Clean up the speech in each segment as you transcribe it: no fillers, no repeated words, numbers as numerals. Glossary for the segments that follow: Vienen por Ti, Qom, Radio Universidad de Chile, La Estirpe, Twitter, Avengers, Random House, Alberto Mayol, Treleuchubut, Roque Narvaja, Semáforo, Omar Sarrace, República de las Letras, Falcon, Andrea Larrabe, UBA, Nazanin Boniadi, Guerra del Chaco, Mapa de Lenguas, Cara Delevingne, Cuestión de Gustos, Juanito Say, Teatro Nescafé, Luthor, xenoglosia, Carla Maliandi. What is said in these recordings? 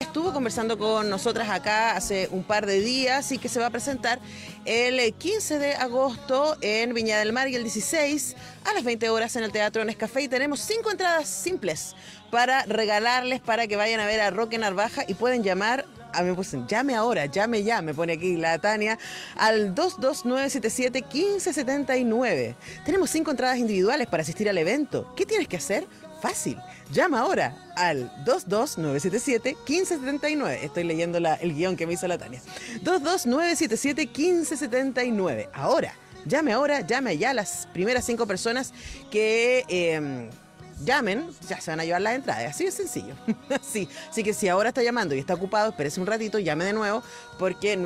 Estuvo conversando con nosotras acá hace un par de días y que se va a presentar el 15 de agosto en Viña del Mar y el 16 a las 20 horas en el Teatro Nescafé, y tenemos 5 entradas simples para regalarles para que vayan a ver a Roque Narvaja y pueden llamar. A mí me pusieron, llame ahora, llame ya, me pone aquí la Tania, al 22977-1579. Tenemos 5 entradas individuales para asistir al evento. ¿Qué tienes que hacer? Fácil. Llama ahora al 22977-1579. Estoy leyendo el guión que me hizo la Tania. 22977-1579. Ahora, llame ya. Las primeras 5 personas que... llamen, ya se van a llevar las entradas, así de sencillo. Sí, así que si ahora está llamando y está ocupado, espérese un ratito, llame de nuevo, porque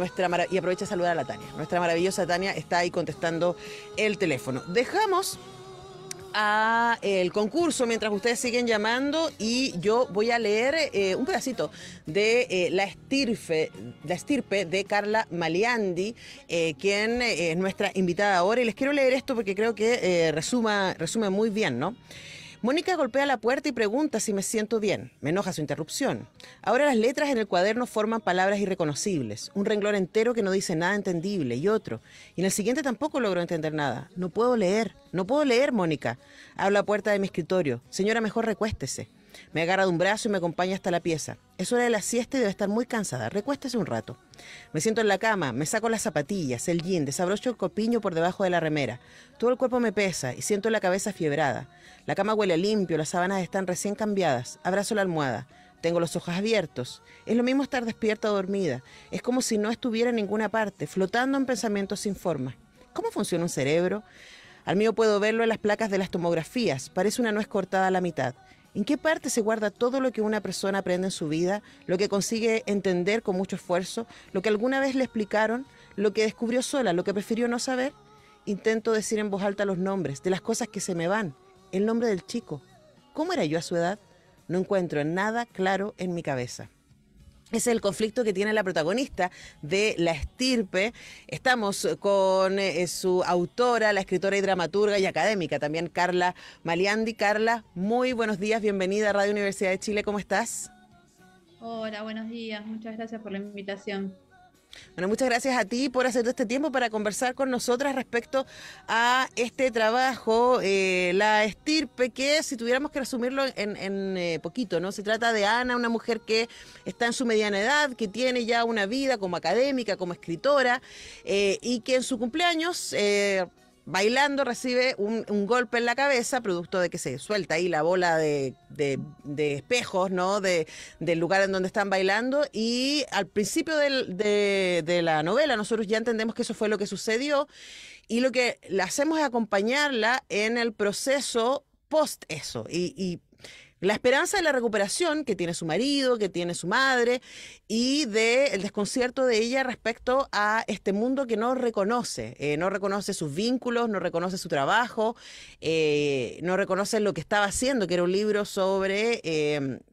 y aprovecha a saludar a la Tania. Nuestra maravillosa Tania está ahí contestando el teléfono. Dejamos a el concurso mientras ustedes siguen llamando y yo voy a leer un pedacito de La Estirpe de Carla Maliandi, quien es nuestra invitada ahora, y les quiero leer esto porque creo que resume muy bien, ¿no? Mónica golpea la puerta y pregunta si me siento bien. Me enoja su interrupción. Ahora las letras en el cuaderno forman palabras irreconocibles. Un renglón entero que no dice nada entendible y otro. Y en el siguiente tampoco logro entender nada. No puedo leer. No puedo leer, Mónica. Abro la puerta de mi escritorio. Señora, mejor recuéstese. Me agarra de un brazo y me acompaña hasta la pieza. Es hora de la siesta y debe estar muy cansada. Recuéstese un rato. Me siento en la cama, me saco las zapatillas, el jean, desabrocho el corpiño por debajo de la remera. Todo el cuerpo me pesa y siento la cabeza fiebrada. La cama huele limpio, las sábanas están recién cambiadas. Abrazo la almohada. Tengo los ojos abiertos. Es lo mismo estar despierta o dormida. Es como si no estuviera en ninguna parte, flotando en pensamientos sin forma. ¿Cómo funciona un cerebro? Al mío puedo verlo en las placas de las tomografías. Parece una nuez cortada a la mitad. ¿En qué parte se guarda todo lo que una persona aprende en su vida, lo que consigue entender con mucho esfuerzo, lo que alguna vez le explicaron, lo que descubrió sola, lo que prefirió no saber? Intento decir en voz alta los nombres de las cosas que se me van, el nombre del chico. ¿Cómo era yo a su edad? No encuentro nada claro en mi cabeza. Ese es el conflicto que tiene la protagonista de La Estirpe. Estamos con su autora, la escritora y dramaturga y académica también, Carla Maliandi. Carla, muy buenos días, bienvenida a Radio Universidad de Chile, ¿cómo estás? Hola, buenos días, muchas gracias por la invitación. Bueno, muchas gracias a ti por hacer todo este tiempo para conversar con nosotras respecto a este trabajo, La Estirpe, que si tuviéramos que resumirlo en poquito, ¿no? Se trata de Ana, una mujer que está en su mediana edad, que tiene ya una vida como académica, como escritora, y que en su cumpleaños... bailando recibe un golpe en la cabeza, producto de que se suelta ahí la bola de espejos, ¿no? Del lugar en donde están bailando, y al principio de la novela nosotros ya entendemos que eso fue lo que sucedió, y lo que hacemos es acompañarla en el proceso post eso, y la esperanza de la recuperación que tiene su marido, que tiene su madre, y del desconcierto de ella respecto a este mundo que no reconoce. No reconoce sus vínculos, no reconoce su trabajo, no reconoce lo que estaba haciendo, que era un libro sobre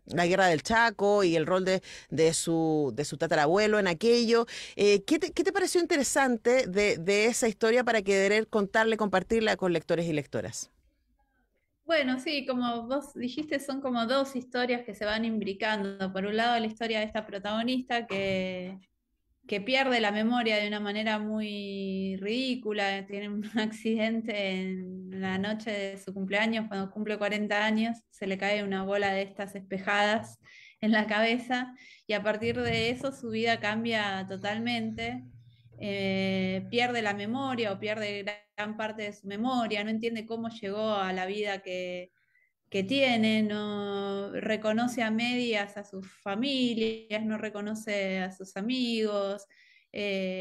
la Guerra del Chaco y el rol de su tatarabuelo en aquello. ¿Qué te pareció interesante de esa historia para querer contarle, compartirla con lectores y lectoras? Bueno, sí, como vos dijiste, son como dos historias que se van imbricando. Por un lado, la historia de esta protagonista que pierde la memoria de una manera muy ridícula, tiene un accidente en la noche de su cumpleaños, cuando cumple 40 años, se le cae una bola de estas espejadas en la cabeza, y a partir de eso su vida cambia totalmente. Pierde la memoria o pierde gran parte de su memoria, no entiende cómo llegó a la vida que tiene, no reconoce a medias a sus familias, no reconoce a sus amigos,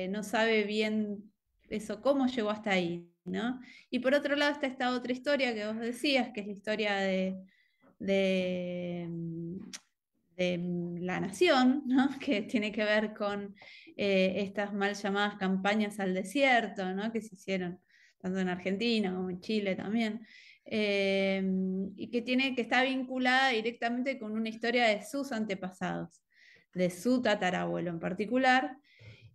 no sabe bien eso, cómo llegó hasta ahí, ¿no? Y por otro lado está esta otra historia que vos decías, que es la historia de la nación, ¿no? Que tiene que ver con estas mal llamadas campañas al desierto, ¿no? Que se hicieron tanto en Argentina como en Chile también, y que está vinculada directamente con una historia de sus antepasados, de su tatarabuelo en particular,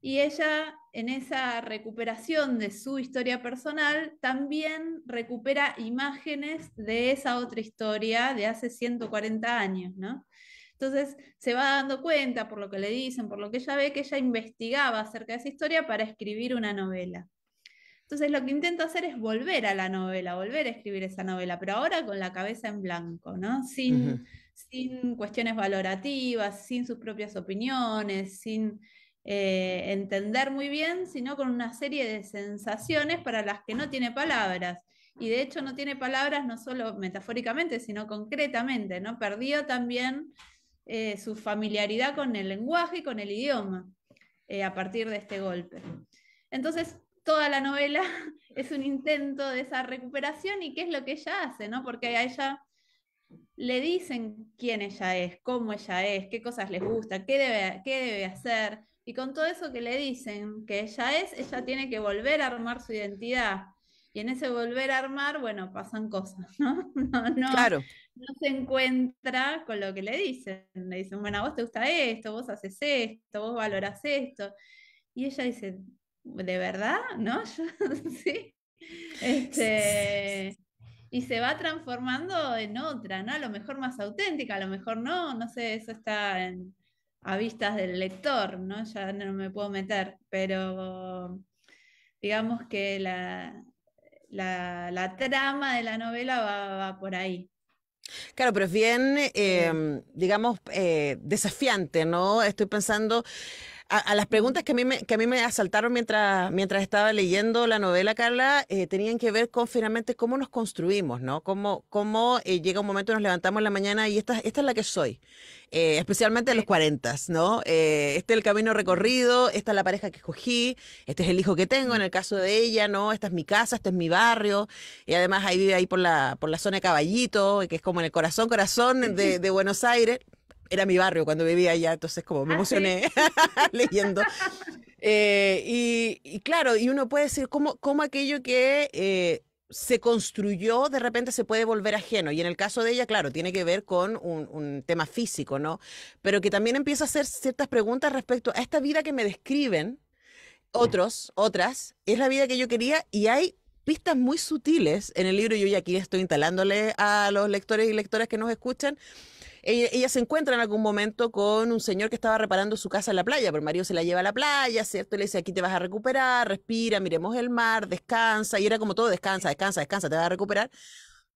y ella en esa recuperación de su historia personal también recupera imágenes de esa otra historia de hace 140 años, ¿no? Entonces se va dando cuenta, por lo que le dicen, por lo que ella ve, que ella investigaba acerca de esa historia para escribir una novela. Entonces lo que intenta hacer es volver a la novela, volver a escribir esa novela, pero ahora con la cabeza en blanco, ¿no? Sin cuestiones valorativas, sin sus propias opiniones, sin entender muy bien, sino con una serie de sensaciones para las que no tiene palabras. Y de hecho no tiene palabras no solo metafóricamente, sino concretamente, ¿no? Perdió también su familiaridad con el lenguaje y con el idioma a partir de este golpe. Entonces toda la novela es un intento de esa recuperación y qué es lo que ella hace, ¿no? Porque a ella le dicen quién ella es, cómo ella es, qué cosas les gusta, qué debe hacer, y con todo eso que le dicen que ella es, ella tiene que volver a armar su identidad. Y en ese volver a armar, bueno, pasan cosas, ¿no? No se encuentra con lo que le dicen. Le dicen, bueno, a vos te gusta esto, vos haces esto, vos valorás esto. Y ella dice, ¿de verdad? ¿No? ¿Sí? Y se va transformando en otra, ¿no? A lo mejor más auténtica, a lo mejor no, no sé, eso está a vistas del lector, ¿no? Ya no me puedo meter, pero digamos que la trama de la novela va por ahí. Claro, pero es bien, digamos, desafiante, ¿no? Estoy pensando a las preguntas que a mí me asaltaron mientras estaba leyendo la novela, Carla, tenían que ver con finalmente cómo nos construimos, ¿no? Cómo llega un momento, nos levantamos en la mañana y esta es la que soy, especialmente a los 40, ¿no? Este es el camino recorrido, esta es la pareja que escogí, este es el hijo que tengo en el caso de ella, ¿no? Esta es mi casa, este es mi barrio, y además ahí vive ahí por la zona de Caballito, que es como en el corazón de Buenos Aires. Era mi barrio cuando vivía allá, entonces como me emocioné leyendo. Y claro, y uno puede decir cómo aquello que se construyó de repente se puede volver ajeno. Y en el caso de ella, claro, tiene que ver con un tema físico, ¿no? Pero que también empieza a hacer ciertas preguntas respecto a esta vida que me describen otras, es la vida que yo quería, y hay pistas muy sutiles en el libro. Yo ya aquí estoy instalándole a los lectores y lectoras que nos escuchan. Ella se encuentra en algún momento con un señor que estaba reparando su casa en la playa, pero el marido se la lleva a la playa, ¿cierto? Y le dice, aquí te vas a recuperar, respira, miremos el mar, descansa. Y era como todo, descansa, descansa, descansa, te vas a recuperar.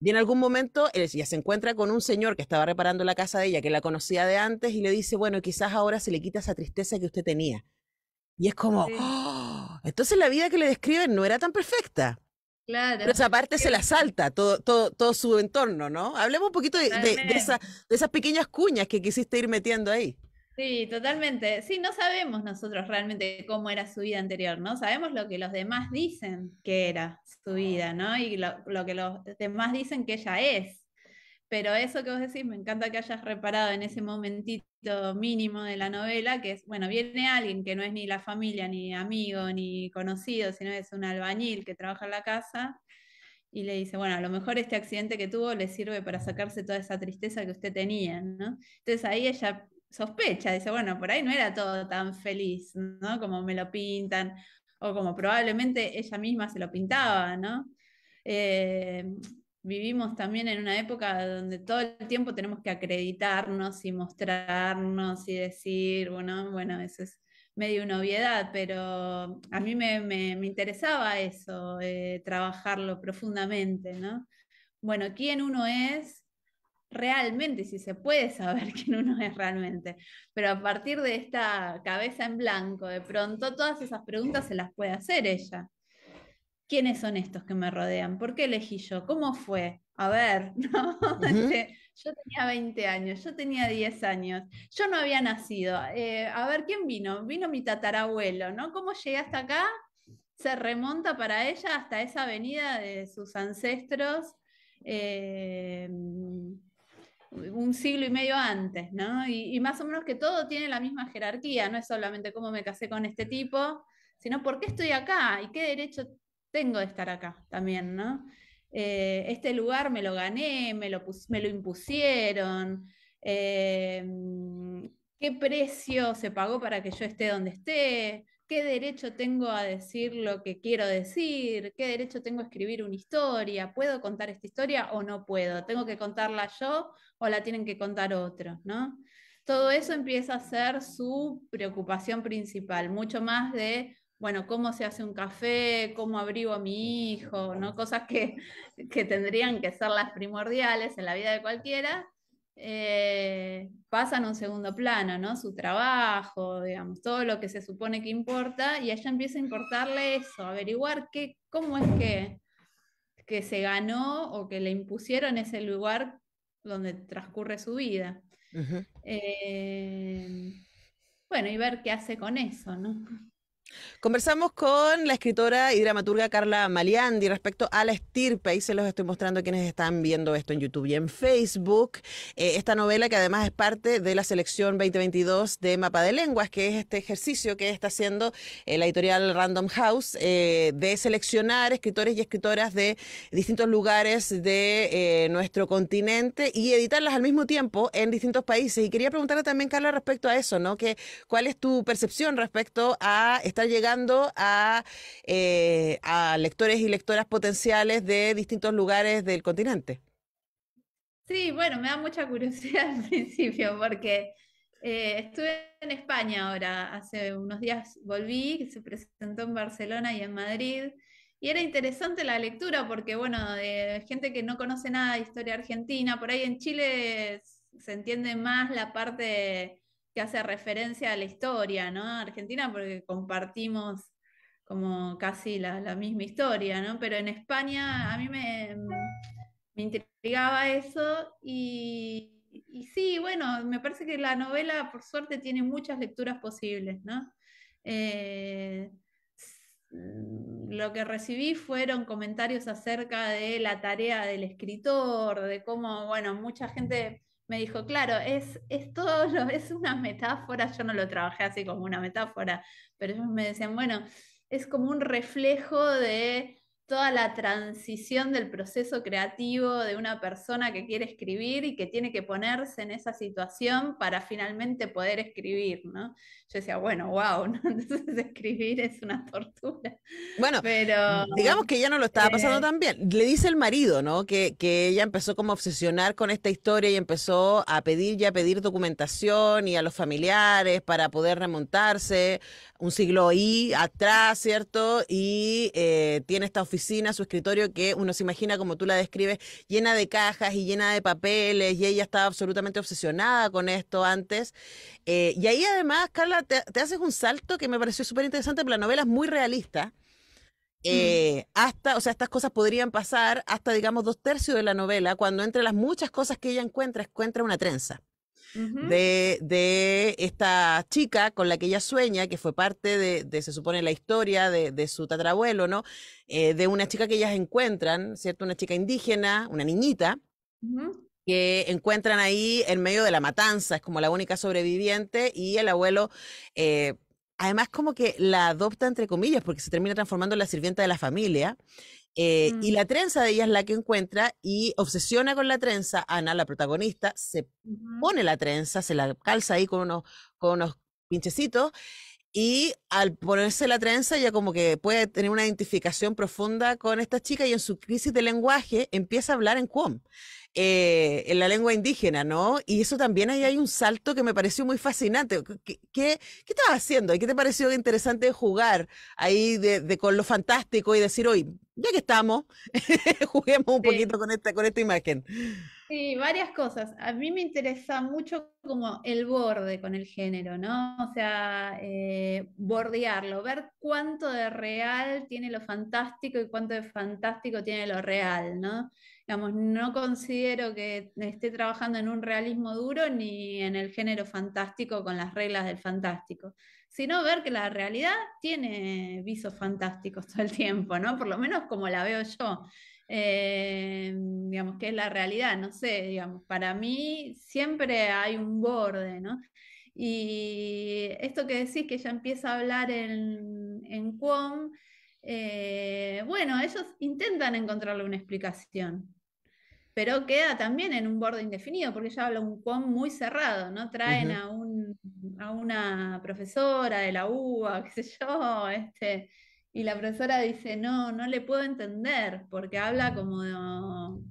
Y en algún momento ella se encuentra con un señor que estaba reparando la casa de ella, que la conocía de antes, y le dice, bueno, quizás ahora se le quita esa tristeza que usted tenía. Y es como, ¡oh! Entonces la vida que le describen no era tan perfecta. Claro. Pero esa parte se la salta todo su entorno, ¿no? Hablemos un poquito de esas pequeñas cuñas que quisiste ir metiendo ahí. Sí, totalmente. Sí, no sabemos nosotros realmente cómo era su vida anterior, ¿no? Sabemos lo que los demás dicen que era su vida, ¿no? Y lo que los demás dicen que ella es. Pero eso que vos decís, me encanta que hayas reparado en ese momentito mínimo de la novela, que es, bueno, viene alguien que no es ni la familia, ni amigo, ni conocido, sino es un albañil que trabaja en la casa, y le dice, bueno, a lo mejor este accidente que tuvo le sirve para sacarse toda esa tristeza que usted tenía, ¿no? Entonces ahí ella sospecha, dice, bueno, por ahí no era todo tan feliz, ¿no? Como me lo pintan, o como probablemente ella misma se lo pintaba, ¿no? Vivimos también en una época donde todo el tiempo tenemos que acreditarnos y mostrarnos y decir, bueno, eso es medio una obviedad, pero a mí me interesaba eso, trabajarlo profundamente, ¿no? Bueno, ¿quién uno es realmente? Si se puede saber quién uno es realmente, pero a partir de esta cabeza en blanco, de pronto todas esas preguntas se las puede hacer ella. ¿Quiénes son estos que me rodean? ¿Por qué elegí yo? ¿Cómo fue? A ver, ¿no? Yo tenía 20 años, yo tenía 10 años, yo no había nacido. A ver, ¿quién vino? Vino mi tatarabuelo, ¿no? ¿Cómo llegué hasta acá? Se remonta para ella hasta esa avenida de sus ancestros un siglo y medio antes, ¿no? Y más o menos que todo tiene la misma jerarquía, no es solamente cómo me casé con este tipo, sino por qué estoy acá y qué derecho tengo de estar acá también, ¿no? Este lugar me lo gané, me lo impusieron, qué precio se pagó para que yo esté donde esté, qué derecho tengo a decir lo que quiero decir, qué derecho tengo a escribir una historia, ¿puedo contar esta historia o no puedo? ¿Tengo que contarla yo o la tienen que contar otros, ¿no? todo eso empieza a ser su preocupación principal, mucho más de, bueno, cómo se hace un café, cómo abrigo a mi hijo, ¿no? Cosas que tendrían que ser las primordiales en la vida de cualquiera, pasan a un segundo plano, ¿no? Su trabajo, digamos, todo lo que se supone que importa, y ella empieza a importarle eso, averiguar cómo es que se ganó o que le impusieron ese lugar donde transcurre su vida. Uh-huh. Bueno, y ver qué hace con eso, ¿no? Conversamos con la escritora y dramaturga Carla Maliandi respecto a La Estirpe, ahí se los estoy mostrando a quienes están viendo esto en YouTube y en Facebook, esta novela que además es parte de la selección 2022 de Mapa de Lenguas, que es este ejercicio que está haciendo la editorial Random House, de seleccionar escritores y escritoras de distintos lugares de nuestro continente y editarlas al mismo tiempo en distintos países. Y quería preguntarle también, Carla, respecto a eso, ¿no? ¿Cuál es tu percepción respecto a estar llegando a lectores y lectoras potenciales de distintos lugares del continente? Sí, bueno, me da mucha curiosidad al principio, porque estuve en España ahora, hace unos días volví, se presentó en Barcelona y en Madrid, y era interesante la lectura, porque bueno, de gente que no conoce nada de historia argentina, por ahí en Chile se entiende más la parte que hace referencia a la historia, ¿no? Argentina, porque compartimos como casi la misma historia, ¿no? Pero en España a mí me intrigaba eso, y sí, bueno, me parece que la novela, por suerte, tiene muchas lecturas posibles, ¿no? Lo que recibí fueron comentarios acerca de la tarea del escritor, de cómo, bueno, mucha gente me dijo, claro, es una metáfora, yo no lo trabajé así como una metáfora, pero ellos me decían, bueno, es como un reflejo de toda la transición del proceso creativo de una persona que quiere escribir y que tiene que ponerse en esa situación para finalmente poder escribir, ¿no? Yo decía, bueno, wow, ¿no? Entonces escribir es una tortura. Bueno, pero digamos que ella no lo estaba pasando tan bien. Le dice el marido, ¿no? Que ella empezó como a obsesionar con esta historia y empezó a pedir documentación y a los familiares para poder remontarse un siglo y atrás, ¿cierto? Y tiene esta oficina, su escritorio, que uno se imagina, como tú la describes, llena de cajas y llena de papeles, y ella estaba absolutamente obsesionada con esto antes. Y ahí además, Carla, te haces un salto que me pareció súper interesante, pero la novela es muy realista. Hasta, o sea, estas cosas podrían pasar hasta, digamos, 2/3 de la novela, cuando entre las muchas cosas que ella encuentra una trenza. Uh-huh. De esta chica con la que ella sueña, que fue parte de se supone, la historia de su tatarabuelo, ¿no? De una chica que ellas encuentran, ¿cierto? Una chica indígena, una niñita, uh-huh, que encuentran ahí en medio de la matanza, es como la única sobreviviente, y el abuelo, además, como que la adopta, entre comillas, porque se termina transformando en la sirvienta de la familia. Y la trenza de ella es la que encuentra y obsesiona con la trenza. Ana, la protagonista, se pone la trenza, se la calza ahí con unos pinchecitos, y al ponerse la trenza ella como que puede tener una identificación profunda con esta chica, y en su crisis de lenguaje empieza a hablar en Qom, en la lengua indígena, ¿no? Y eso también, ahí hay un salto que me pareció muy fascinante. ¿Qué estabas haciendo? ¿Qué te pareció interesante jugar ahí con lo fantástico y decir, hoy, ya que estamos, juguemos un poquito con esta imagen? Sí, varias cosas. A mí me interesa mucho como el borde con el género, ¿no? O sea, bordearlo, ver cuánto de real tiene lo fantástico y cuánto de fantástico tiene lo real, ¿no? Digamos, no considero que esté trabajando en un realismo duro ni en el género fantástico con las reglas del fantástico, sino ver que la realidad tiene visos fantásticos todo el tiempo, ¿no? Por lo menos como la veo yo, digamos, que es la realidad, no sé, digamos, para mí siempre hay un borde, ¿no? Y esto que decís, que ella empieza a hablar en Qom, bueno, ellos intentan encontrarle una explicación, pero queda también en un borde indefinido, porque ella habla un Qom muy cerrado, ¿no? Traen uh-huh. a una profesora de la UBA, qué sé yo, y la profesora dice, no le puedo entender, porque habla como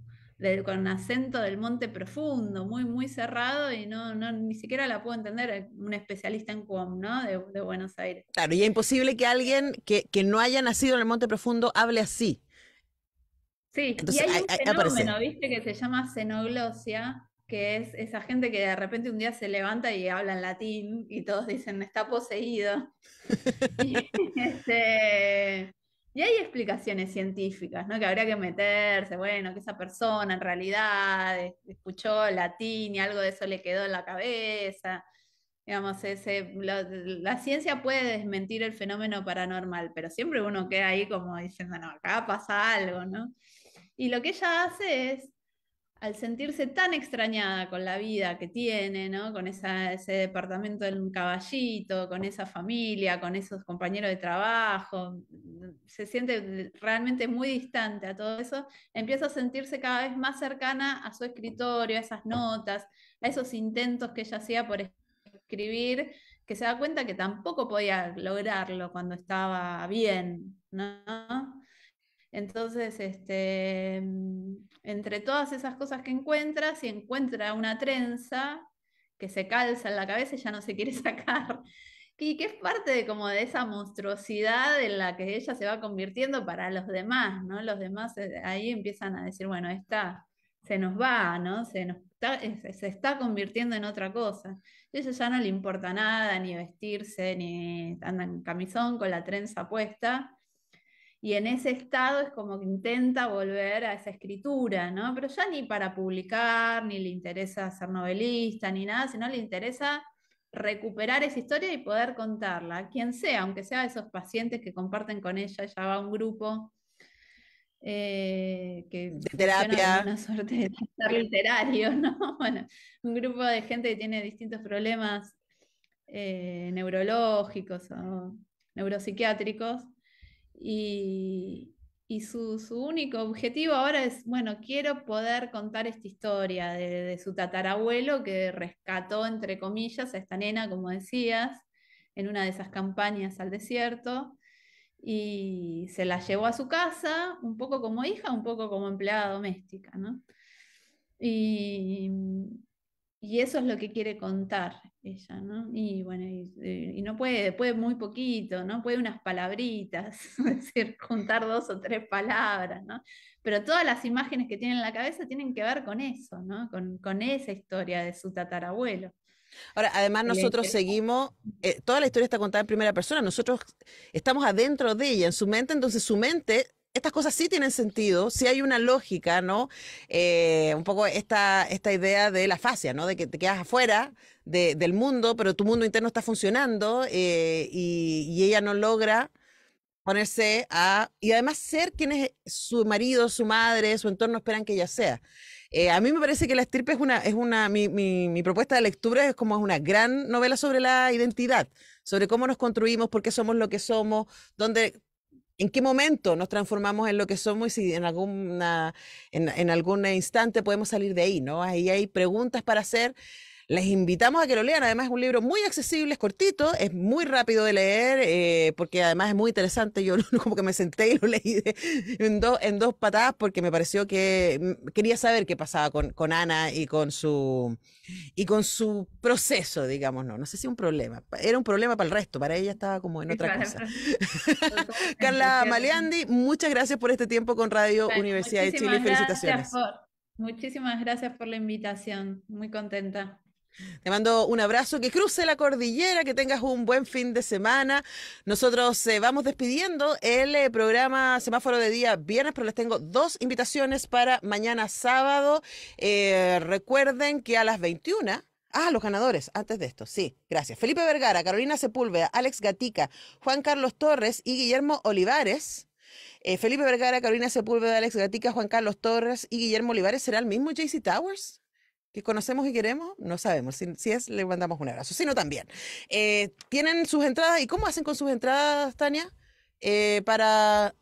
con acento del monte profundo, muy, muy cerrado, y no, ni siquiera la puedo entender un especialista en Qom, ¿no? De Buenos Aires. Claro, y es imposible que alguien que no haya nacido en el monte profundo hable así. Sí, entonces, y hay un fenómeno, ¿viste? Que se llama xenoglosia, que es esa gente que de repente un día se levanta y habla en latín, y todos dicen, está poseído. Y hay explicaciones científicas, ¿no? Que habría que meterse, bueno, que esa persona en realidad escuchó latín y algo de eso le quedó en la cabeza. Digamos, la ciencia puede desmentir el fenómeno paranormal, pero siempre uno queda ahí como diciendo, no, acá pasa algo, ¿no? Y lo que ella hace es, al sentirse tan extrañada con la vida que tiene, ¿no? Con ese departamento en Caballito, con esa familia, con esos compañeros de trabajo, se siente realmente muy distante a todo eso, empieza a sentirse cada vez más cercana a su escritorio, a esas notas, a esos intentos que ella hacía por escribir, que se da cuenta que tampoco podía lograrlo cuando estaba bien, ¿no? Entonces, entre todas esas cosas que encuentra, si encuentra una trenza que se calza en la cabeza y ya no se quiere sacar, y que es parte de como de esa monstruosidad en la que ella se va convirtiendo para los demás, ¿no? Los demás ahí empiezan a decir, bueno, esta se nos va, ¿no? Se está convirtiendo en otra cosa. Y a ella ya no le importa nada, ni vestirse, ni anda en camisón con la trenza puesta. Y en ese estado es como que intenta volver a esa escritura, ¿no? Pero ya ni para publicar, ni le interesa ser novelista, ni nada, sino le interesa recuperar esa historia y poder contarla, a quien sea, aunque sea esos pacientes que comparten con ella. Ella va a un grupo de terapia. Una suerte de estar literario, ¿no? Bueno, un grupo de gente que tiene distintos problemas neurológicos o neuropsiquiátricos. Y su único objetivo ahora es, bueno, quiero poder contar esta historia de su tatarabuelo que rescató, entre comillas, a esta nena, como decías, en una de esas campañas al desierto, y se la llevó a su casa, un poco como hija, un poco como empleada doméstica, ¿no? Y eso es lo que quiere contar ella, ¿no? Y bueno, y no puede muy poquito, ¿no? Puede unas palabritas, es decir, juntar 2 o 3 palabras, ¿no? Pero todas las imágenes que tiene en la cabeza tienen que ver con eso, ¿no? Con esa historia de su tatarabuelo. Ahora, además nosotros seguimos, toda la historia está contada en primera persona, nosotros estamos adentro de ella, en su mente, entonces su mente... Estas cosas sí tienen sentido, sí hay una lógica, ¿no? Un poco esta idea de la fascia, ¿no? De que te quedas afuera del mundo, pero tu mundo interno está funcionando y ella no logra ponerse a... Y además ser quien es su marido, su madre, su entorno esperan que ella sea. A mí me parece que La Estirpe mi propuesta de lectura es como una gran novela sobre la identidad, sobre cómo nos construimos, por qué somos lo que somos, dónde... ¿En qué momento nos transformamos en lo que somos y si en algún instante podemos salir de ahí, ¿no? Ahí hay preguntas para hacer. Les invitamos a que lo lean. Además es un libro muy accesible, es cortito, es muy rápido de leer, porque además es muy interesante. Yo como que me senté y lo leí en dos patadas porque me pareció que quería saber qué pasaba con Ana y con su proceso, digamos, no sé si un problema, era un problema para el resto, para ella estaba como en otra cosa. Carla Maliandi, muchas gracias por este tiempo con Radio Universidad de Chile, felicitaciones. Muchísimas gracias por la invitación, muy contenta. Te mando un abrazo, que cruce la cordillera, que tengas un buen fin de semana. Nosotros vamos despidiendo el programa Semáforo de Día Viernes, pero les tengo 2 invitaciones para mañana sábado. Recuerden que a las 21... los ganadores, antes de esto, sí, gracias. Felipe Vergara, Carolina Sepúlveda, Alex Gatica, Juan Carlos Torres y Guillermo Olivares... Felipe Vergara, Carolina Sepúlveda, Alex Gatica, Juan Carlos Torres y Guillermo Olivares. ¿Será el mismo JC Towers que conocemos y queremos? No sabemos. Si es, le mandamos un abrazo. Si no, también. ¿Tienen sus entradas? ¿Y cómo hacen con sus entradas, Tania? Se las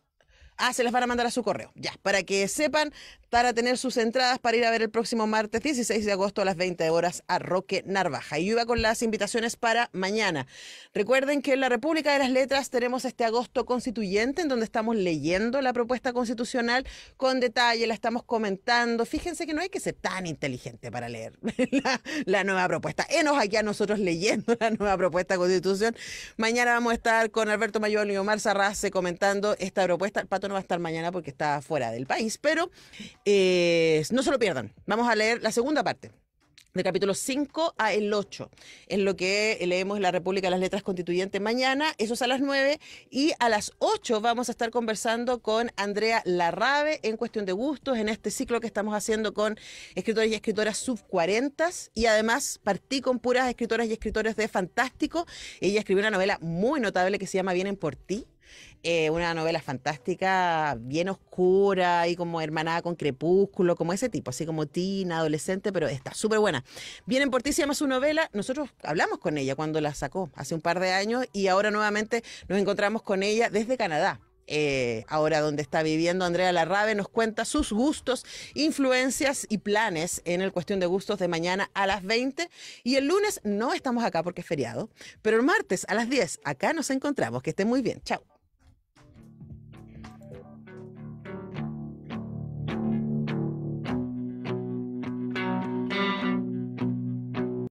van a mandar a su correo. Ya, para que sepan para tener sus entradas para ir a ver el próximo martes 16 de agosto a las 20 horas a Roque Narvaja. Y yo iba con las invitaciones para mañana. Recuerden que en la República de las Letras tenemos este agosto constituyente, en donde estamos leyendo la propuesta constitucional con detalle, la estamos comentando. Fíjense que no hay que ser tan inteligente para leer la nueva propuesta. Enos aquí a nosotros leyendo la nueva propuesta de constitución. Mañana vamos a estar con Alberto Mayol y Omar Sarrace comentando esta propuesta. El Pato no va a estar mañana porque está fuera del país, pero... no se lo pierdan, vamos a leer la segunda parte del capítulo 5 a el 8, es lo que leemos en la República de las Letras Constituyente mañana, eso es a las 9, y a las 8 vamos a estar conversando con Andrea Larrabe en Cuestión de Gustos, en este ciclo que estamos haciendo con escritores y escritoras sub-40, y además partí con puras escritoras y escritores de fantástico. Ella escribió una novela muy notable que se llama Vienen por Ti. Una novela fantástica, bien oscura y como hermanada con Crepúsculo, como ese tipo, así como teen, adolescente, pero está súper buena. Vienen por Ti se llama su novela. Nosotros hablamos con ella cuando la sacó hace un par de años y ahora nuevamente nos encontramos con ella desde Canadá. Ahora donde está viviendo Andrea Larrabe nos cuenta sus gustos, influencias y planes en el Cuestión de Gustos de mañana a las 20, y el lunes no estamos acá porque es feriado, pero el martes a las 10 acá nos encontramos. Que esté muy bien, chao.